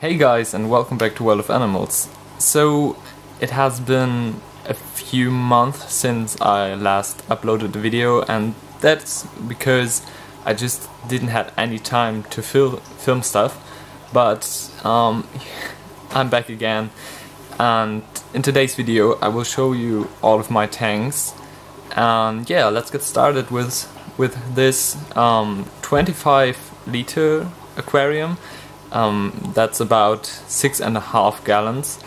Hey guys, and welcome back to World of Animals. So, it has been a few months since I last uploaded a video, and that's because I just didn't have any time to film stuff, but I'm back again, and in today's video I will show you all of my tanks. And yeah, let's get started with this 25 liter aquarium. That's about 6.5 gallons,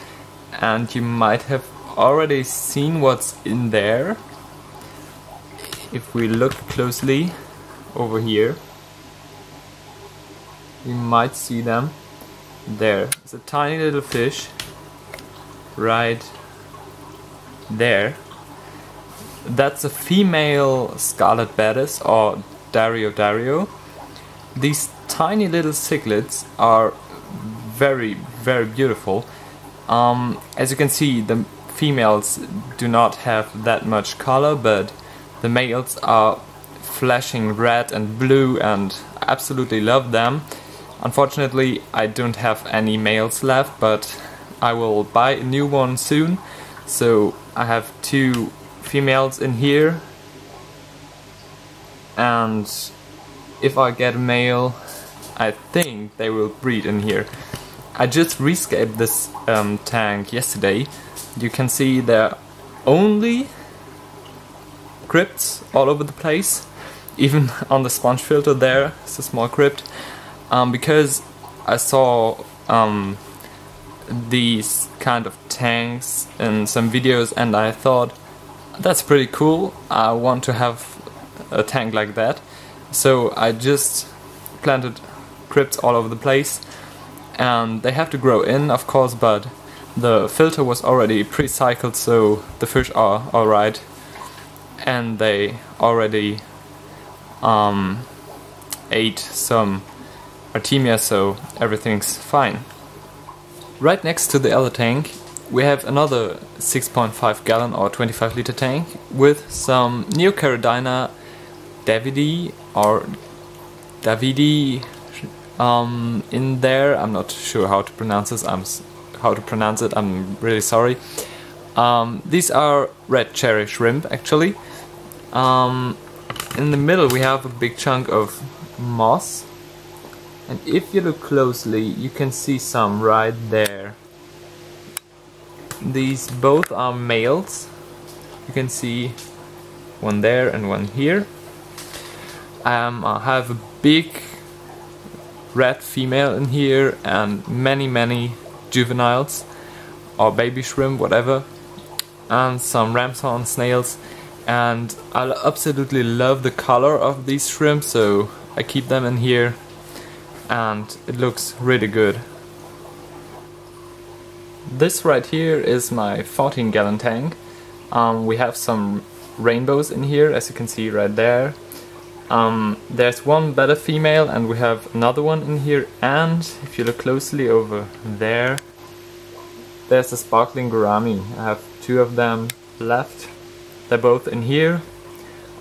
and you might have already seen what's in there if we look closely over here. You might see them. There's a tiny little fish right there. That's a female scarlet bettis, or Dario darios. These tiny little cichlids are very, very beautiful. As you can see, the females do not have that much color, but the males are flashing red and blue, and I absolutely love them. Unfortunately, I don't have any males left, but I will buy a new one soon. So I have two females in here, and if I get a male, I think they will breed in here. I just rescaped this tank yesterday. You can see there are only crypts all over the place. Even on the sponge filter there is a small crypt. Because I saw these kind of tanks in some videos, and I thought, that's pretty cool, I want to have a tank like that. So I just planted crypts all over the place, and they have to grow in, of course, but the filter was already pre-cycled, so the fish are alright, and they already ate some artemia, so everything's fine. Right next to the other tank we have another 6.5 gallon or 25 liter tank with some Neocaridina Davidi or Davidi in there. I'm not sure how to pronounce this. I'm really sorry. These are red cherry shrimp, actually. In the middle we have a big chunk of moss, and if you look closely you can see some right there. These both are males. You can see one there and one here. I have a big red female in here, and many juveniles or baby shrimp, whatever, and some ramshorn snails, and I absolutely love the color of these shrimp, so I keep them in here, and it looks really good. This right here is my 14 gallon tank. We have some rainbows in here, as you can see right there. There's one betta female, and we have another one in here, and if you look closely over there, there's a sparkling gourami. I have two of them left. They're both in here.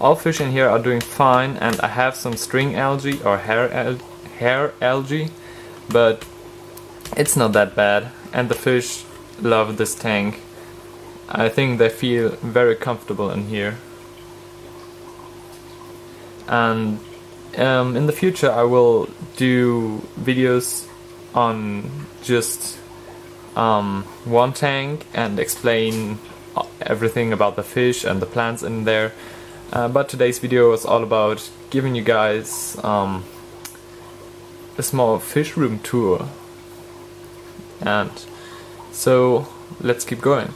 All fish in here are doing fine, and I have some string algae or hair algae, but it's not that bad, and the fish love this tank. I think they feel very comfortable in here. And in the future I will do videos on just one tank and explain everything about the fish and the plants in there, but today's video was all about giving you guys a small fish room tour, and so let's keep going.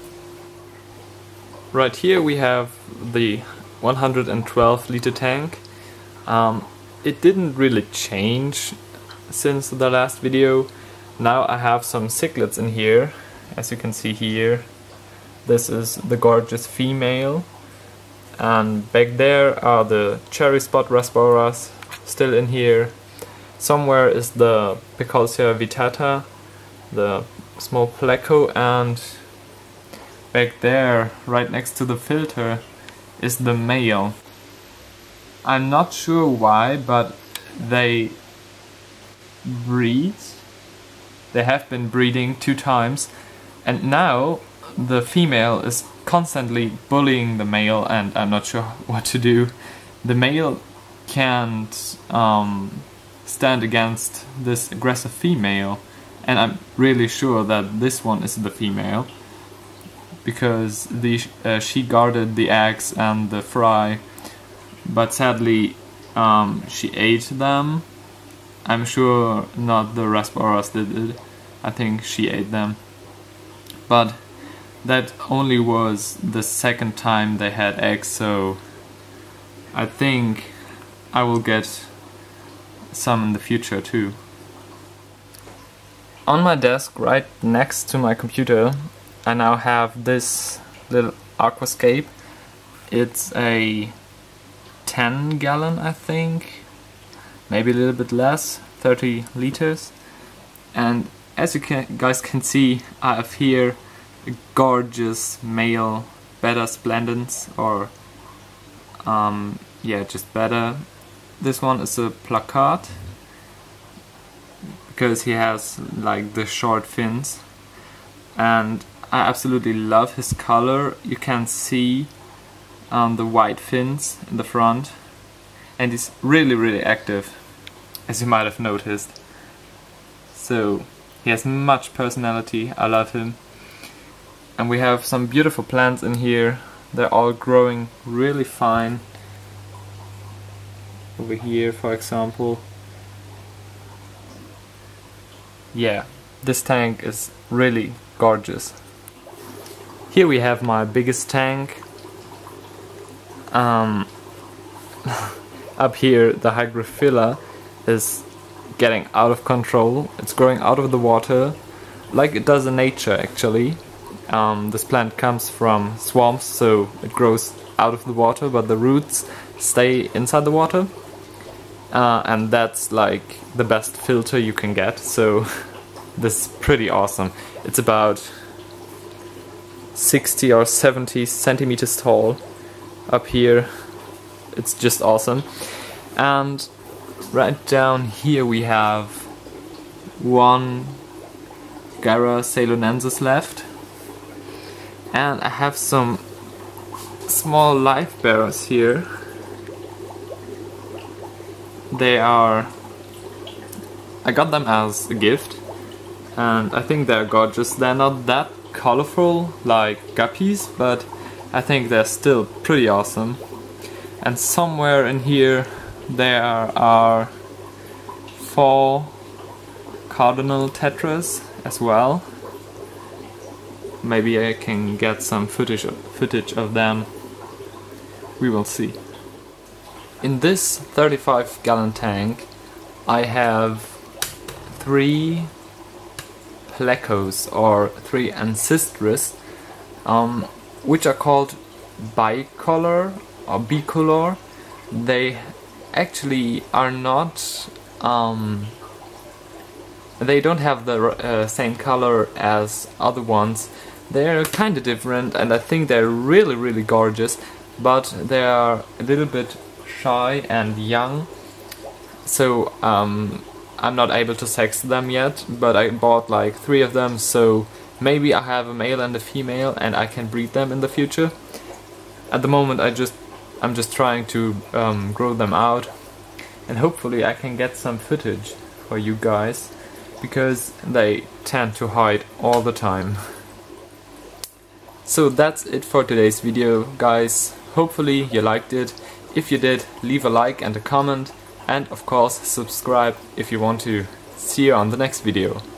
Right here we have the 112 liter tank. It didn't really change since the last video. Now I have some cichlids in here, as you can see here. This is the gorgeous female, and back there are the cherry spot rasboras still in here. Somewhere is the Peckoltia vittata, the small pleco, and back there, right next to the filter, is the male. I'm not sure why, but they breed They have been breeding 2 times, and now the female is constantly bullying the male, and I'm not sure what to do. The male can't stand against this aggressive female, and I'm really sure that this one is the female, because she guarded the eggs and the fry, but sadly she ate them. I'm sure not the Rasboras did it, I think she ate them. But that only was the second time they had eggs, so I think I will get some in the future too. On my desk right next to my computer I now have this little aquascape. It's a 10 gallon I think, maybe a little bit less, 30 liters, and as you guys can see I have here a gorgeous male betta splendens, or yeah, just betta. This one is a placard because he has like the short fins, and I absolutely love his color. You can see the white fins in the front, and he's really active, as you might have noticed. So he has much personality, I love him. And we have some beautiful plants in here, they're all growing really fine. Over here for example. Yeah, this tank is really gorgeous. Here we have my biggest tank. Up here the Hygrophylla is getting out of control. It's growing out of the water like it does in nature actually. This plant comes from swamps, so it grows out of the water, but the roots stay inside the water. And that's like the best filter you can get, so this is pretty awesome. It's about 60 or 70 centimeters tall up here. It's just awesome. And right down here we have one Garra ceylonensis left, and I have some small live bearers here. They are... I got them as a gift, and I think they're gorgeous. They're not that colorful like guppies, but I think they're still pretty awesome. And somewhere in here there are 4 cardinal tetras as well. Maybe I can get some footage of them. We will see. In this 35 gallon tank I have 3 plecos, or 3 ancistrus, which are called bicolor or bicolor. They actually are not, they don't have the same color as other ones. They're kinda different, and I think they're really gorgeous, but they are a little bit shy and young, so I'm not able to sex them yet, but I bought like 3 of them, so maybe I have a male and a female and I can breed them in the future. At the moment I'm just trying to grow them out, and hopefully I can get some footage for you guys, because they tend to hide all the time. So that's it for today's video, guys. Hopefully you liked it. If you did, leave a like and a comment, and of course subscribe if you want to. See you on the next video.